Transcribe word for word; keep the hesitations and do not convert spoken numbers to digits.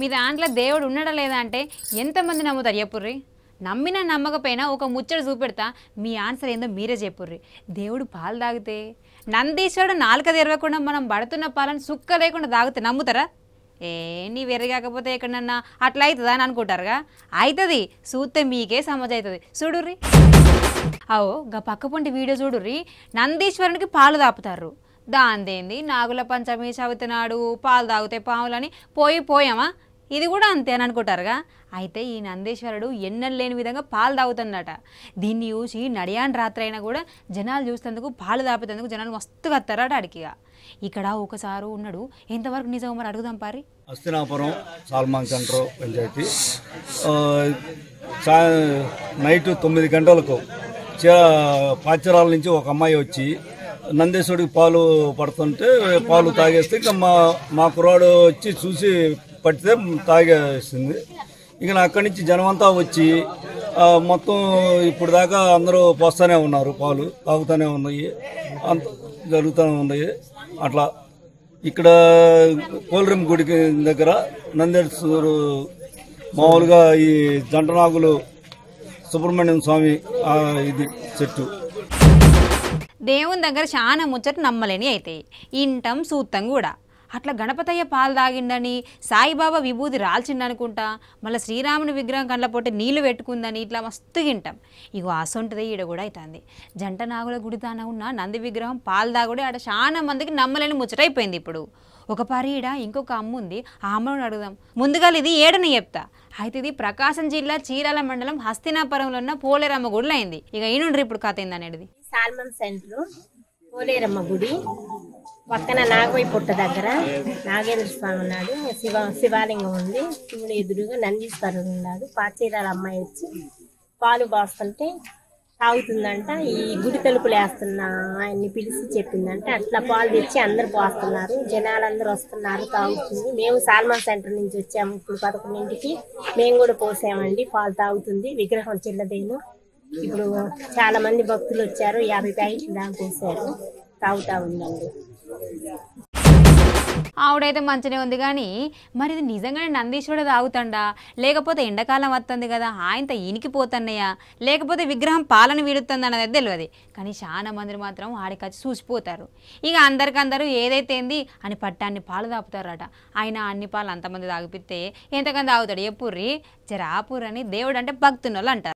మీ దాంట్లో దేవుడు ఉన్నాడా లేదా అంటే ఎంతమంది నమ్ముతారు చెప్పుర్రి. నమ్మినా నమ్మకపోయినా ఒక ముచ్చట చూపెడతా, మీ ఆన్సర్ ఏందో మీరే చెప్పుర్రి. దేవుడు పాలు తాగితే, నందీశ్వరుడు నాలుక తెరవకుండా మనం పడుతున్న పాలను సుక్క లేకుండా తాగితే నమ్ముతారా? ఏ నీ వెర్రి కాకపోతే ఎక్కడన్నా అట్లా అవుతుందా అని అనుకుంటారుగా. అవుతుంది, చూస్తే మీకే సమాజ్ అవుతుంది. చూడుర్రి, అవో గా పక్కపొంటి వీడియో చూడుర్రి, నందీశ్వరునికి పాలు తాపుతారు. దాందేంది నాగుల పంచమి చదువుతున్నాడు పాలు తాగితే పాములని పోయి పోయామా, ఇది కూడా అంతే అని అనుకుంటారుగా. అయితే ఈ నందీశ్వరుడు ఎన్నెలు లేని విధంగా పాలు తాగుతుందట. దీన్ని చూసి నడియాన్ రాత్రి అయినా కూడా జనాలు చూసేందుకు పాలు తాపేందుకు జనాలు మస్తుగా వస్తారట అడిగిగా. ఇక్కడ ఒకసారి ఉన్నాడు, ఎంతవరకు నిజం మరి అడుగుదాం పారి. హస్తినాపురం సాల్మాన్ సెంటర్ పంచాయతీ నైట్ తొమ్మిది గంటలకు పాచరాల నుంచి ఒక అమ్మాయి వచ్చి నందీశ్వరుడికి పాలు పడుతుంటే పాలు తాగేస్తే ఇంకా మా మా కుర్రాడు వచ్చి చూసి పట్టితే తాగేసింది. ఇక అక్కడి నుంచి జనమంతా వచ్చి మొత్తం ఇప్పుడు దాకా అందరూ పోస్తూనే ఉన్నారు, పాలు తాగుతూనే ఉన్నాయి, అంత జరుగుతూనే ఉన్నాయి. అట్లా ఇక్కడ కోల్రెం గుడికి దగ్గర నందేశ్వరు మామూలుగా ఈ జంటనాగులు సుబ్రహ్మణ్యం స్వామి ఇది చెట్టు. దేవుని దగ్గర చాలా ముచ్చట నమ్మలేని అయితే ఇంటం సూత్తం కూడా. అట్లా గణపతయ్య పాలు తాగిండని, సాయిబాబా విభూతి రాల్చిండనుకుంటా, మళ్ళీ శ్రీరాముని విగ్రహం కళ్ళ పొట్టి నీళ్లు పెట్టుకుందని ఇట్లా మస్తు తింటాం. ఇగో అసొంటిదే ఈడ కూడా అవుతుంది. జంట నాగుల గుడితాన ఉన్న నంది విగ్రహం పాలు తాగుడే ఆడ చాలా మందికి నమ్మలేని ముచ్చటైపోయింది. ఇప్పుడు ఒక పరీడ ఇంకొక అమ్మ ఉంది, ఆ అమ్మను అడుగుదాం. ముందుగా ఇది ఏడని చెప్తా. అయితే ఇది ప్రకాశం జిల్లా చీరాల మండలం హస్తినాపురంలో ఉన్న పోలేరమ్మ గుడిలో అయింది. ఇక ఈనుండ్రి ఇప్పుడు కథ ఏందనేది. సాల్మన్ సెంటర్ పోలేరమ్మ గుడి పక్కన నాగవై పుట్ట దగ్గర నాగేంద్ర స్వామి ఉన్నాడు, శివ శివాలింగం ఉంది, శివుడు ఎదురుగా నందీశ్వరుడు ఉన్నాడు. పాచీరాల అమ్మాయి వచ్చి పాలు బాస్తుంటే తాగుతుందంట. ఈ గుడి తలుపులు వేస్తున్న ఆయన్ని పిలిచి చెప్పిందంటే అట్లా పాలు తెచ్చి అందరు పోస్తున్నారు, జనాలందరూ వస్తున్నారు, తాగుతుంది. మేము సాల్మాన్ సెంటర్ నుంచి వచ్చాము, ఇప్పుడు పదకొండింటికి మేము కూడా పోసామండి, పాలు తాగుతుంది. విగ్రహం చిల్లదేను, ఇప్పుడు చాలా మంది భక్తులు వచ్చారు, యాభై ప్యాకెట్లు దాకా పోసారు, తాగుతా ఉందండి. ఆవిడైతే మంచినే ఉంది, కానీ మరి ఇది నిజంగానే నందీశ్వరుడు తాగుతాడా, లేకపోతే ఎండాకాలం వస్తుంది కదా ఆయనతో ఇనికిపోతున్నాయా, లేకపోతే విగ్రహం పాలను వీడుతుంది అన్నది తెలియదు. కానీ చాలా మంది మాత్రం ఆడికి వచ్చి చూసిపోతారు. ఇక అందరికందరూ ఏదైతే ఏంది అని పట్టాన్ని పాలు తాపుతారట. ఆయన అన్ని పాలు అంతమంది తాగిపితే ఎంతకని తాగుతాడు చెప్పుర్రి, జరాపురని దేవుడు అంటే భక్తున్నోళ్ళు అంటారు.